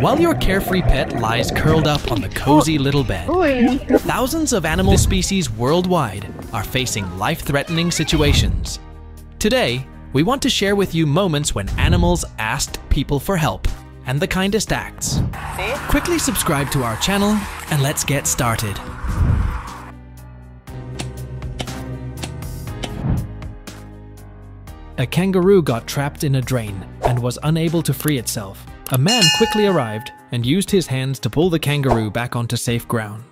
While your carefree pet lies curled up on the cozy little bed, thousands of animal species worldwide are facing life-threatening situations. Today, we want to share with you moments when animals asked people for help and the kindest acts. Quickly subscribe to our channel and let's get started. A kangaroo got trapped in a drain and was unable to free itself. A man quickly arrived and used his hands to pull the kangaroo back onto safe ground.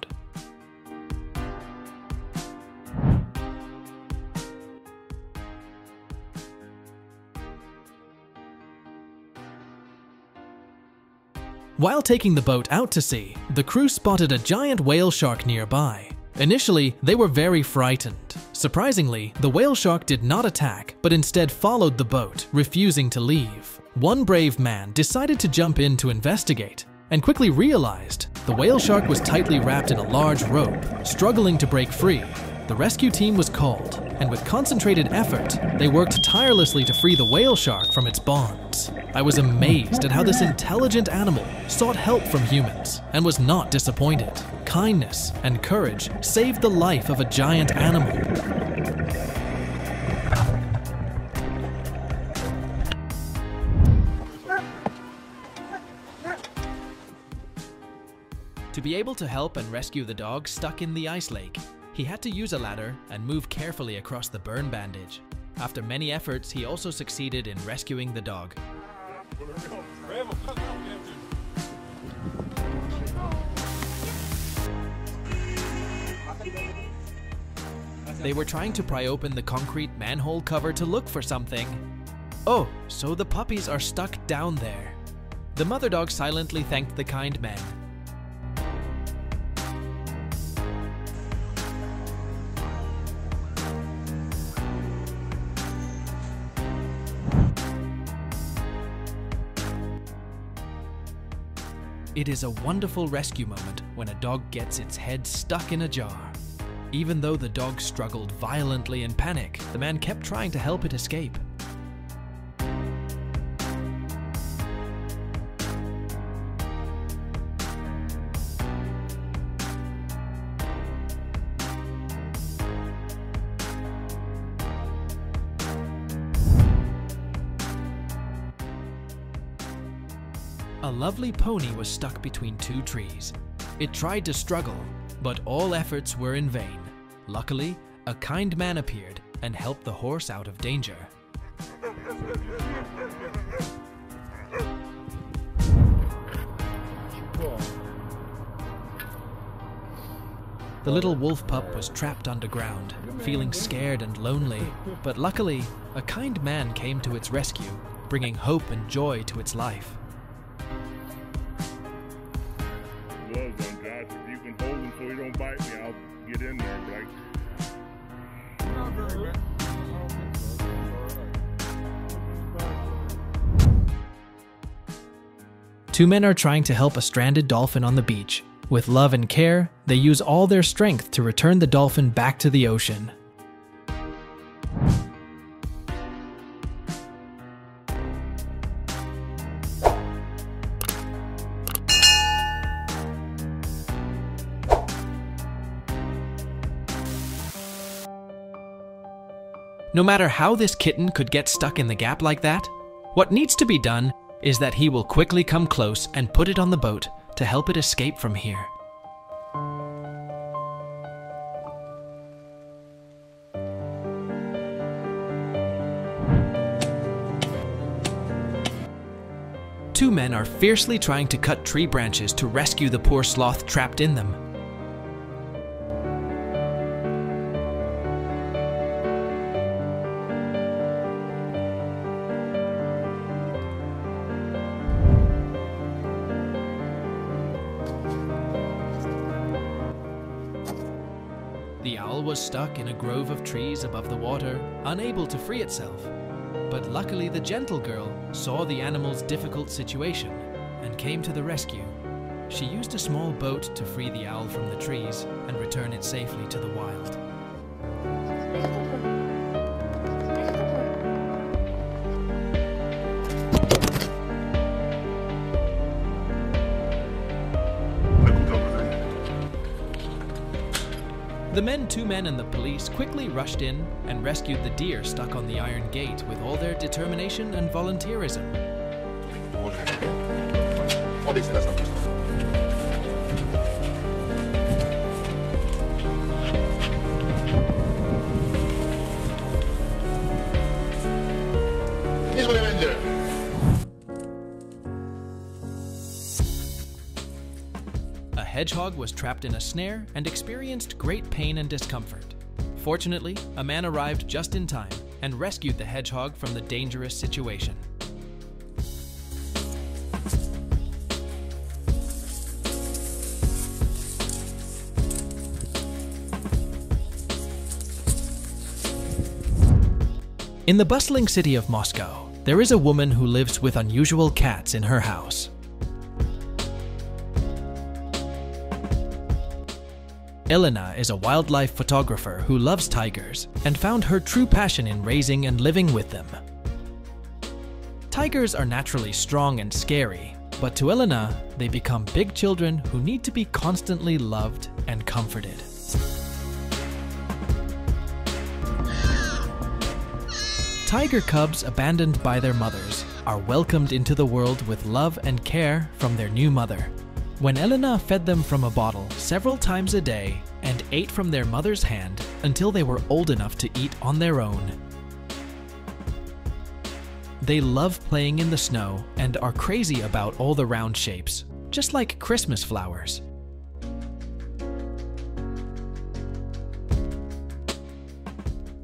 While taking the boat out to sea, the crew spotted a giant whale shark nearby. Initially, they were very frightened. Surprisingly, the whale shark did not attack, but instead followed the boat, refusing to leave. One brave man decided to jump in to investigate, and quickly realized the whale shark was tightly wrapped in a large rope, struggling to break free. The rescue team was called, and with concentrated effort, they worked tirelessly to free the whale shark from its bonds. I was amazed at how this intelligent animal sought help from humans and was not disappointed. Kindness and courage saved the life of a giant animal. To be able to help and rescue the dog stuck in the ice lake, he had to use a ladder and move carefully across the burn bandage. After many efforts, he also succeeded in rescuing the dog. They were trying to pry open the concrete manhole cover to look for something. Oh, so the puppies are stuck down there. The mother dog silently thanked the kind men. It is a wonderful rescue moment when a dog gets its head stuck in a jar. Even though the dog struggled violently in panic, the man kept trying to help it escape. A lovely pony was stuck between two trees. It tried to struggle, but all efforts were in vain. Luckily, a kind man appeared and helped the horse out of danger. The little wolf pup was trapped underground, feeling scared and lonely. But luckily, a kind man came to its rescue, bringing hope and joy to its life. Two men are trying to help a stranded dolphin on the beach. With love and care, they use all their strength to return the dolphin back to the ocean. No matter how this kitten could get stuck in the gap like that, what needs to be done is that he will quickly come close and put it on the boat to help it escape from here. Two men are fiercely trying to cut tree branches to rescue the poor sloth trapped in them. The owl was stuck in a grove of trees above the water, unable to free itself. But luckily, the gentle girl saw the animal's difficult situation and came to the rescue. She used a small boat to free the owl from the trees and return it safely to the wild. The men, 2 men, and the police quickly rushed in and rescued the deer stuck on the iron gate with all their determination and volunteerism. A hedgehog was trapped in a snare and experienced great pain and discomfort. Fortunately, a man arrived just in time and rescued the hedgehog from the dangerous situation. In the bustling city of Moscow, there is a woman who lives with unusual cats in her house. Elena is a wildlife photographer who loves tigers and found her true passion in raising and living with them. Tigers are naturally strong and scary, but to Elena, they become big children who need to be constantly loved and comforted. Tiger cubs abandoned by their mothers are welcomed into the world with love and care from their new mother. When Elena fed them from a bottle several times a day and ate from their mother's hand until they were old enough to eat on their own. They love playing in the snow and are crazy about all the round shapes, just like Christmas flowers.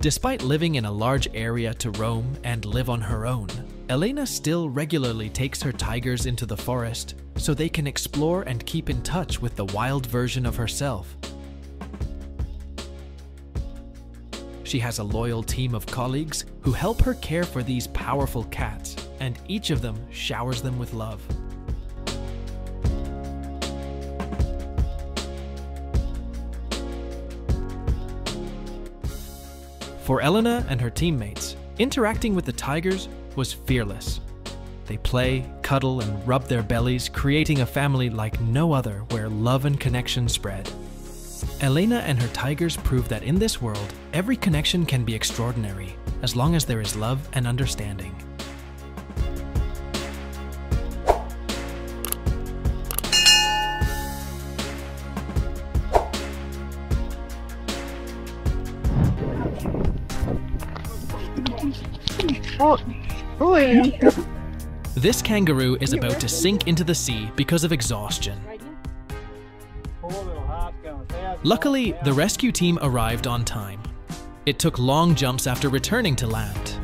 Despite living in a large area to roam and live on her own, Elena still regularly takes her tigers into the forest so they can explore and keep in touch with the wild version of herself. She has a loyal team of colleagues who help her care for these powerful cats, and each of them showers them with love. For Elena and her teammates, interacting with the tigers was fearless. They play, cuddle, and rub their bellies, creating a family like no other where love and connection spread. Elena and her tigers prove that in this world, every connection can be extraordinary, as long as there is love and understanding. This kangaroo is about to sink into the sea because of exhaustion. Luckily, the rescue team arrived on time. It took long jumps after returning to land.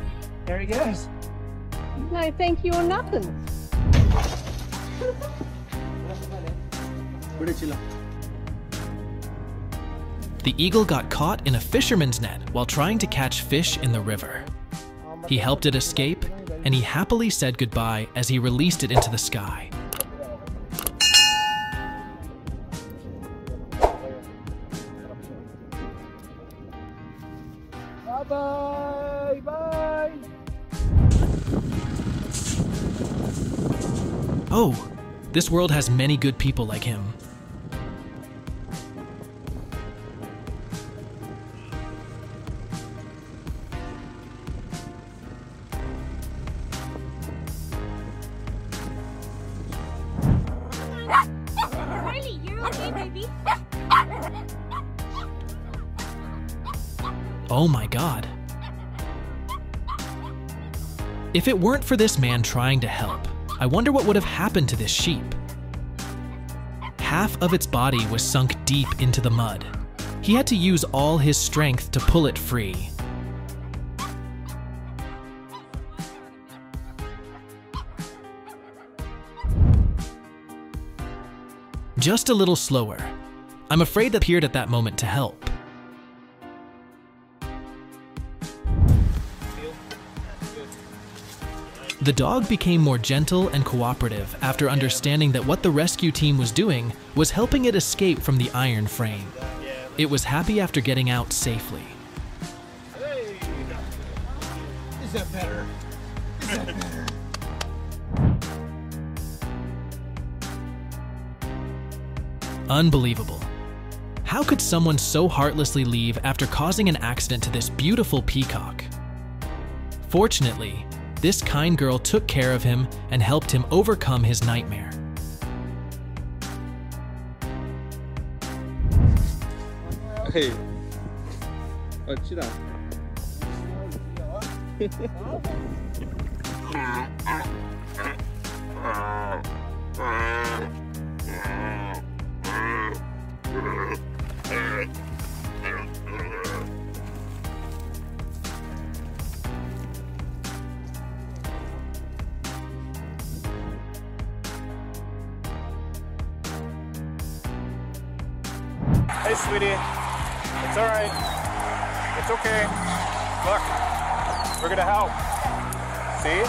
There he goes. No, thank you or nothing. The eagle got caught in a fisherman's net while trying to catch fish in the river. He helped it escape, and he happily said goodbye as he released it into the sky. Bye-bye, bye. Oh, this world has many good people like him. Oh my God. If it weren't for this man trying to help, I wonder what would have happened to this sheep. Half of its body was sunk deep into the mud. He had to use all his strength to pull it free. Just a little slower. I'm afraid that appeared at that moment to help. The dog became more gentle and cooperative after understanding that what the rescue team was doing was helping it escape from the iron frame. It was happy after getting out safely. Hey. Is that better? Is that better? Unbelievable. How could someone so heartlessly leave after causing an accident to this beautiful peacock? Fortunately, this kind girl took care of him and helped him overcome his nightmare. Hey. Hey, sweetie. It's all right. It's okay. Look, we're gonna help. See?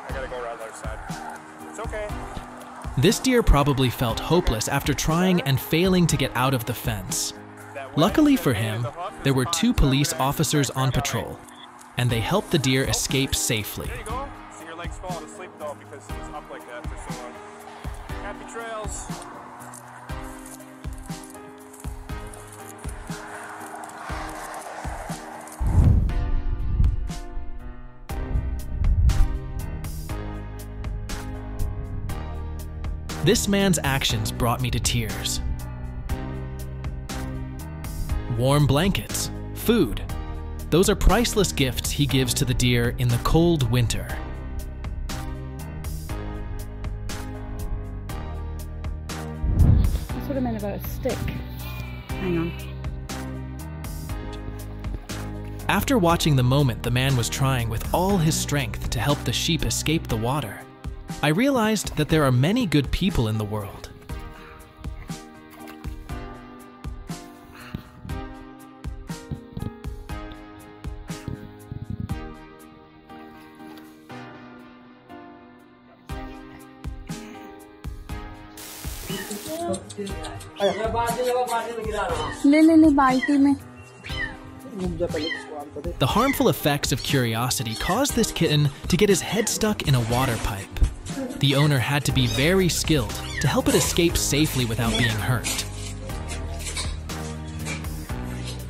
I gotta go around the other side. It's okay. This deer probably felt hopeless after trying and failing to get out of the fence. Luckily for him, there were two police officers on patrol, and they helped the deer escape safely. There you go. See, your legs falling asleep though because he was up like that for so long. Happy trails. This man's actions brought me to tears. Warm blankets, food, those are priceless gifts he gives to the deer in the cold winter. What I meant about a stick. Hang on. After watching the moment the man was trying with all his strength to help the sheep escape the water, I realized that there are many good people in the world. The harmful effects of curiosity caused this kitten to get his head stuck in a water pipe. The owner had to be very skilled to help it escape safely without being hurt.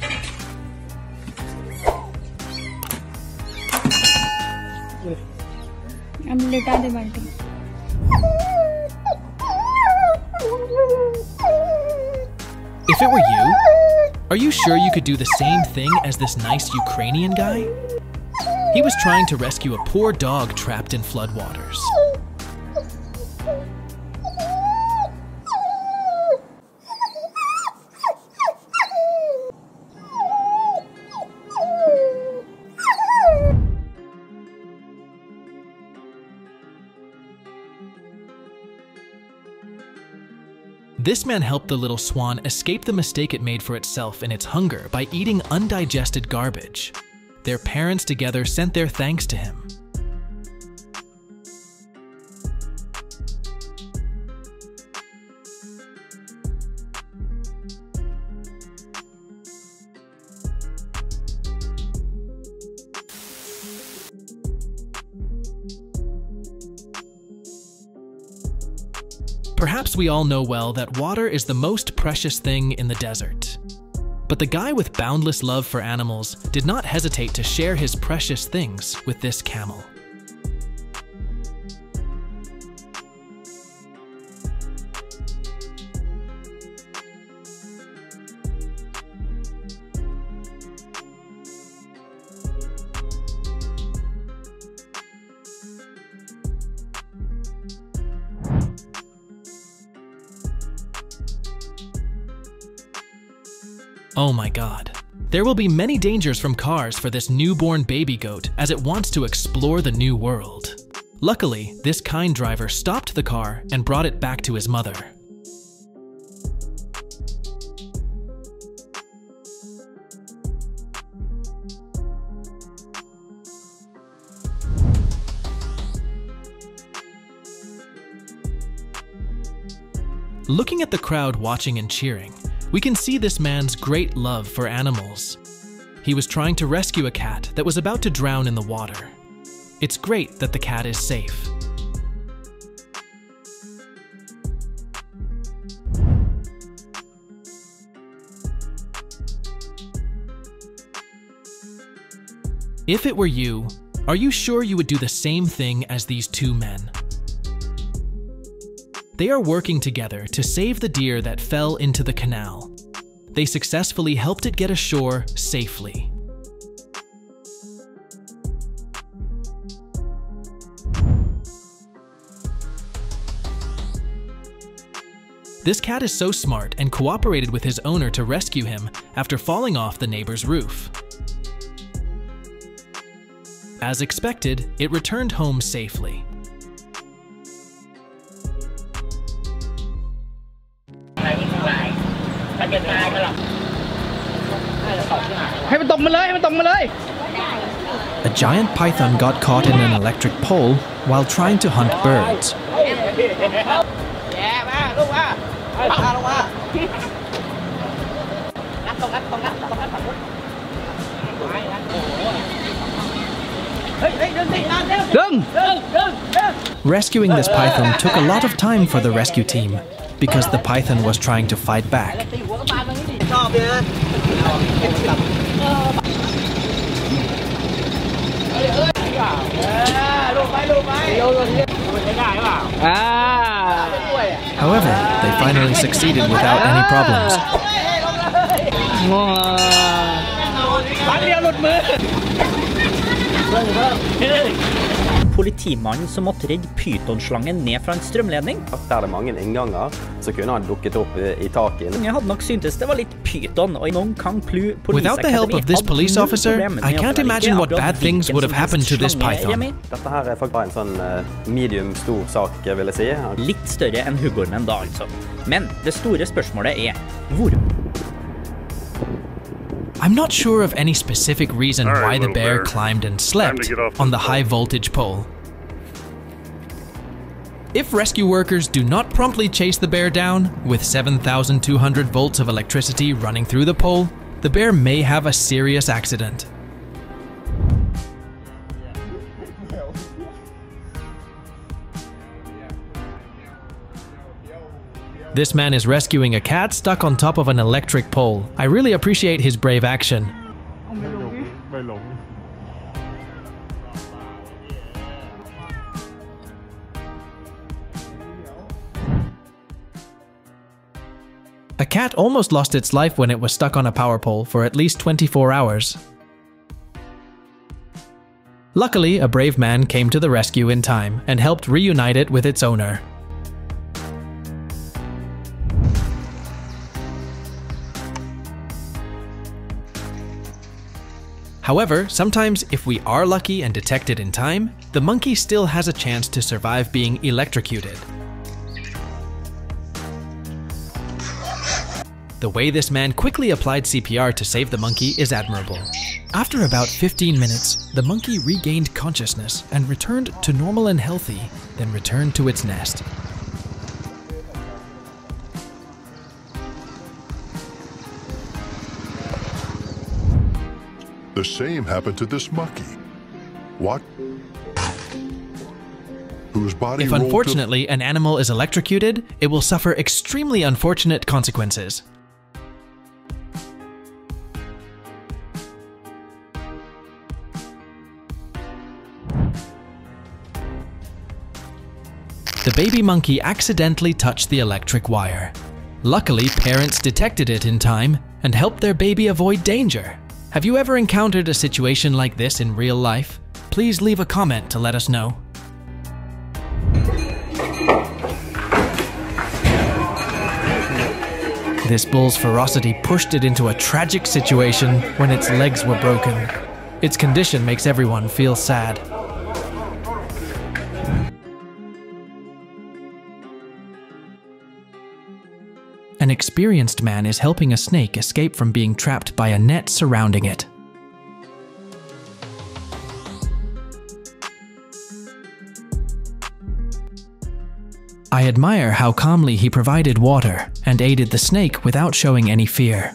If it were you, are you sure you could do the same thing as this nice Ukrainian guy? He was trying to rescue a poor dog trapped in floodwaters. This man helped the little swan escape the mistake it made for itself in its hunger by eating undigested garbage. Their parents together sent their thanks to him. Perhaps we all know well that water is the most precious thing in the desert. But the guy with boundless love for animals did not hesitate to share his precious things with this camel. Oh my God. There will be many dangers from cars for this newborn baby goat as it wants to explore the new world. Luckily, this kind driver stopped the car and brought it back to his mother. Looking at the crowd watching and cheering, we can see this man's great love for animals. He was trying to rescue a cat that was about to drown in the water. It's great that the cat is safe. If it were you, are you sure you would do the same thing as these two men? They are working together to save the deer that fell into the canal. They successfully helped it get ashore safely. This cat is so smart and cooperated with his owner to rescue him after falling off the neighbor's roof. As expected, it returned home safely. A giant python got caught in an electric pole while trying to hunt birds. Rescuing this python took a lot of time for the rescue team because the python was trying to fight back. However, they finally succeeded without any problems. Politimannen som måtte redde pytonslangen ned fra en strømledning. Der det mange innganger, så kunne han dukket opp I taket. Jeg hadde nok syntes det var litt pyton, og noen kan plu police. Without the help of this police officer, I can't imagine what bad things would have happened to this python. Dette her faktisk en sånn medium stor sak, vil jeg si. Litt større enn huggormen da, altså. Men det store spørsmålet hvor? I'm not sure of any specific reason why the bear climbed and slept on the high voltage pole. If rescue workers do not promptly chase the bear down, with 7,200 volts of electricity running through the pole, the bear may have a serious accident. This man is rescuing a cat stuck on top of an electric pole. I really appreciate his brave action. A cat almost lost its life when it was stuck on a power pole for at least 24 hours. Luckily, a brave man came to the rescue in time and helped reunite it with its owner. However, sometimes if we are lucky and detected in time, the monkey still has a chance to survive being electrocuted. The way this man quickly applied CPR to save the monkey is admirable. After about 15 minutes, the monkey regained consciousness and returned to normal and healthy, then returned to its nest. The same happened to this monkey. What? Whose body. If unfortunately an animal is electrocuted, it will suffer extremely unfortunate consequences. The baby monkey accidentally touched the electric wire. Luckily, parents detected it in time and helped their baby avoid danger. Have you ever encountered a situation like this in real life? Please leave a comment to let us know. This bull's ferocity pushed it into a tragic situation when its legs were broken. Its condition makes everyone feel sad. An experienced man is helping a snake escape from being trapped by a net surrounding it. I admire how calmly he provided water and aided the snake without showing any fear.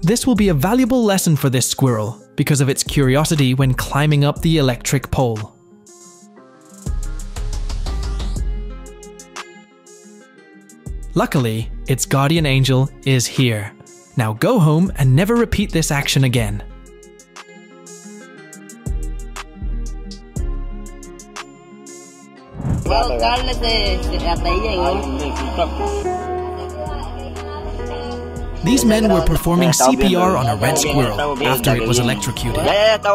This will be a valuable lesson for this squirrel because of its curiosity when climbing up the electric pole. Luckily, its guardian angel is here. Now go home and never repeat this action again. These men were performing CPR on a red squirrel after it was electrocuted. Thank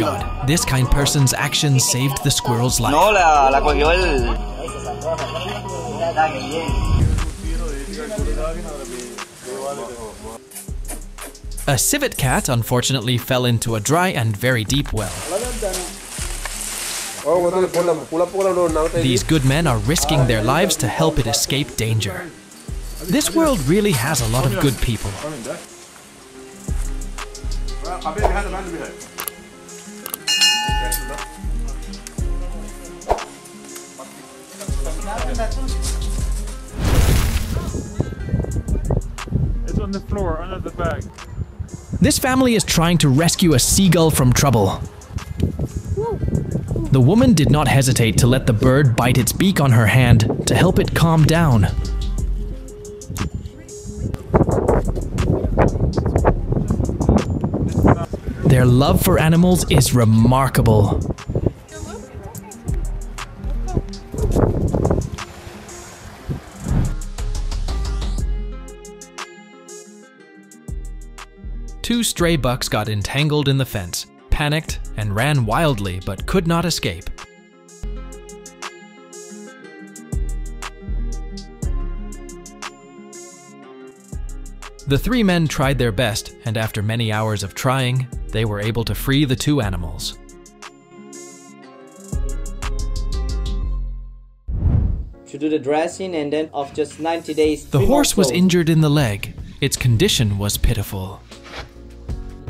God, this kind person's action saved the squirrel's life. A civet cat unfortunately fell into a dry and very deep well. These good men are risking their lives to help it escape danger. This world really has a lot of good people. It's on the floor, under the bag. This family is trying to rescue a seagull from trouble. The woman did not hesitate to let the bird bite its beak on her hand to help it calm down. Their love for animals is remarkable. Two stray bucks got entangled in the fence, panicked, and ran wildly but could not escape. The three men tried their best, and after many hours of trying, they were able to free the two animals. To do the dressing and then after just 90 days... The horse was injured in the leg. Its condition was pitiful.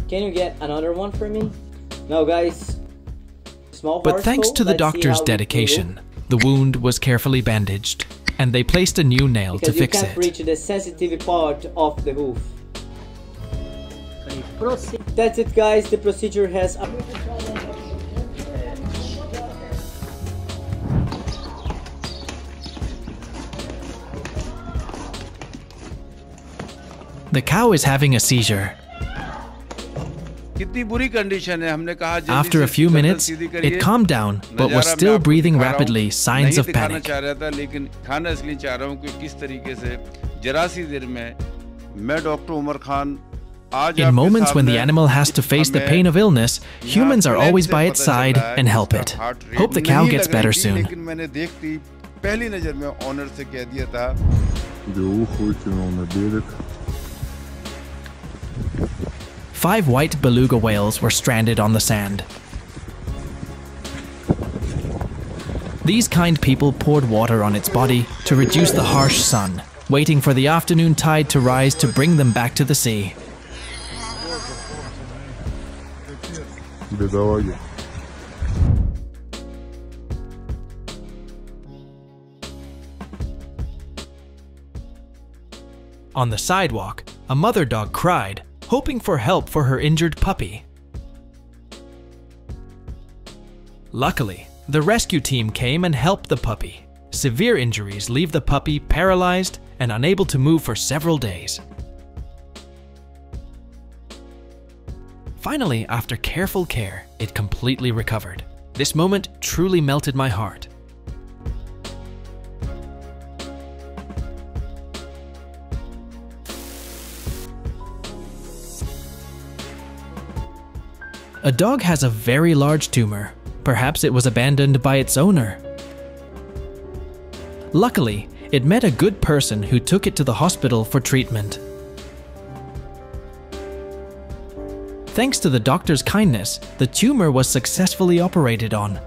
Can you get another one for me? No, guys. Small but thanks to the doctor's dedication, the wound was carefully bandaged, and they placed a new nail to fix it. Because you can't reach the sensitive part of the hoof. That's it, guys. The procedure has... The cow is having a seizure. After a few minutes, it calmed down, but was still breathing rapidly, signs of panic. In moments when the animal has to face the pain of illness, humans are always by its side and help it. Hope the cow gets better soon. Five white beluga whales were stranded on the sand. These kind people poured water on its body to reduce the harsh sun, waiting for the afternoon tide to rise to bring them back to the sea. On the sidewalk, a mother dog cried, hoping for help for her injured puppy. Luckily, the rescue team came and helped the puppy. Severe injuries leave the puppy paralyzed and unable to move for several days. Finally, after careful care, it completely recovered. This moment truly melted my heart. A dog has a very large tumor. Perhaps it was abandoned by its owner. Luckily, it met a good person who took it to the hospital for treatment. Thanks to the doctor's kindness, the tumor was successfully operated on.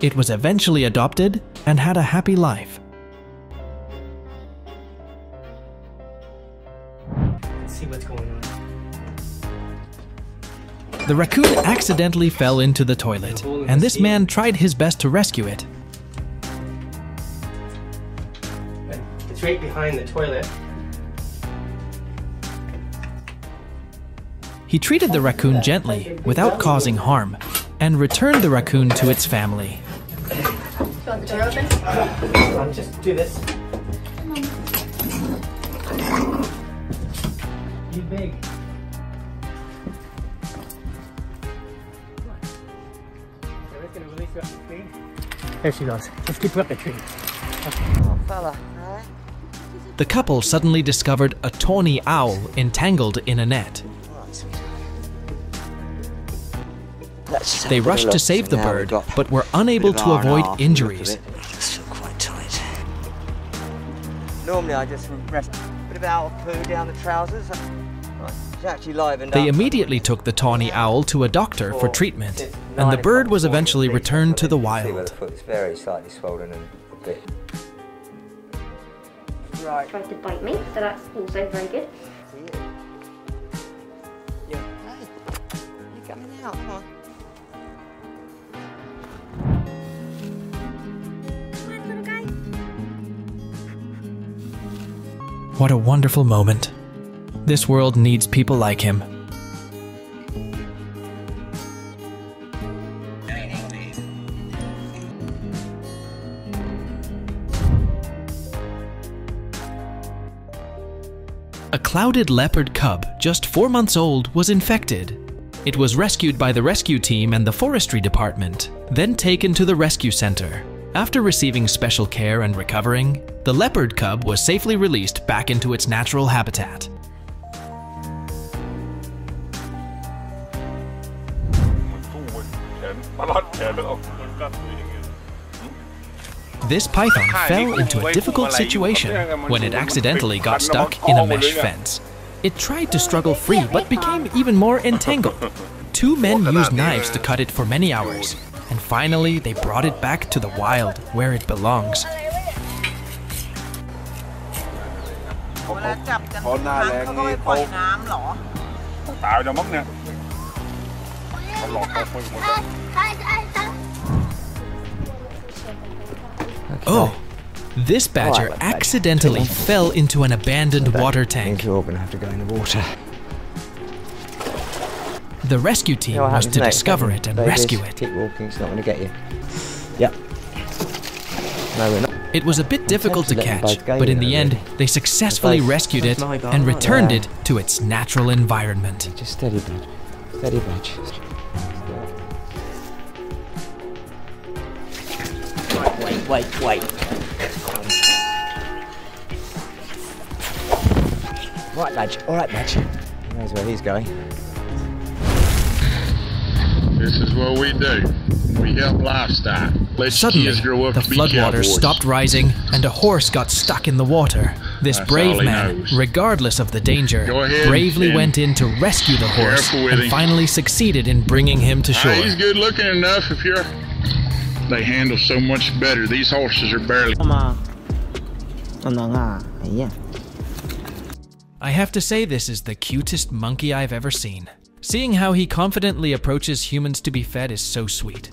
It was eventually adopted and had a happy life. Let's see what's going on. The raccoon accidentally fell into the toilet, and this man tried his best to rescue it. It's right behind the toilet. He treated the raccoon gently, without causing harm, and returned the raccoon to its family. You want the door open? Hold on, just do this. Come on. You big. There she goes. Let's keep her up the tree. The couple suddenly discovered a tawny owl entangled in a net. They rushed to save the bird, but were unable to avoid injuries. It's still quite tight. Normally I just rest a bit of owl poo down the trousers. They immediately took the tawny owl to a doctor for treatment, and the bird was eventually returned to the wild. Very slightly swollen and a bit. Right. Tried to bite me, so that's also very good. Yeah. Hey, you're coming out, come on. What a wonderful moment. This world needs people like him. A clouded leopard cub, just 4 months old, was infected. It was rescued by the rescue team and the forestry department, then taken to the rescue center. After receiving special care and recovering, the leopard cub was safely released back into its natural habitat. This python fell into a difficult situation when it accidentally got stuck in a mesh fence. It tried to struggle free but became even more entangled. 2 men used knives to cut it for many hours, and finally they brought it back to the wild where it belongs. Oh, this badger accidentally fell into an abandoned water tank. The rescue team was to discover it and rescue it. Keep walking, it's not going to get you. Yep. No, we're not. It was a bit difficult to catch, but in the end, they successfully rescued it and returned it to its natural environment. Just steady, bud. Steady, bud. Wait. Right, Badge. All right, Badge. He knows where he's going. This is what we do. We help livestock. Suddenly, the floodwaters stopped rising and a horse got stuck in the water. This brave man, regardless of the danger, bravely went in to rescue the horse and finally succeeded in bringing him to shore. He's good looking enough if you're... They handle so much better. These horses are barely... I have to say, this is the cutest monkey I've ever seen. Seeing how he confidently approaches humans to be fed is so sweet.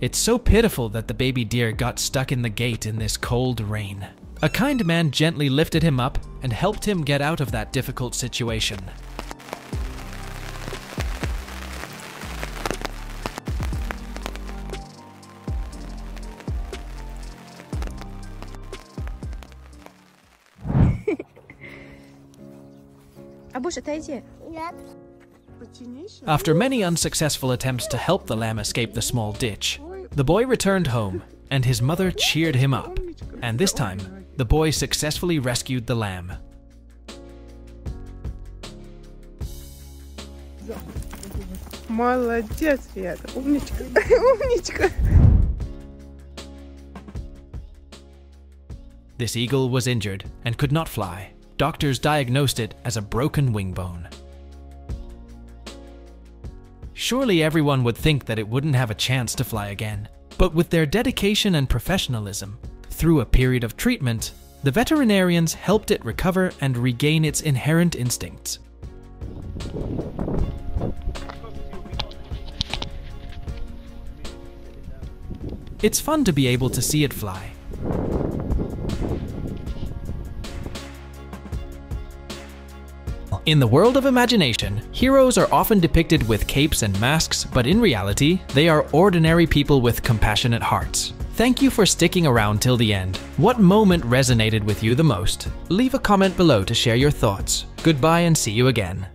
It's so pitiful that the baby deer got stuck in the gate in this cold rain. A kind man gently lifted him up and helped him get out of that difficult situation. After many unsuccessful attempts to help the lamb escape the small ditch, the boy returned home, and his mother cheered him up. And this time, the boy successfully rescued the lamb. This eagle was injured and could not fly. Doctors diagnosed it as a broken wing bone. Surely everyone would think that it wouldn't have a chance to fly again. But with their dedication and professionalism, through a period of treatment, the veterinarians helped it recover and regain its inherent instincts. It's fun to be able to see it fly. In the world of imagination, heroes are often depicted with capes and masks, but in reality, they are ordinary people with compassionate hearts. Thank you for sticking around till the end. What moment resonated with you the most? Leave a comment below to share your thoughts. Goodbye and see you again.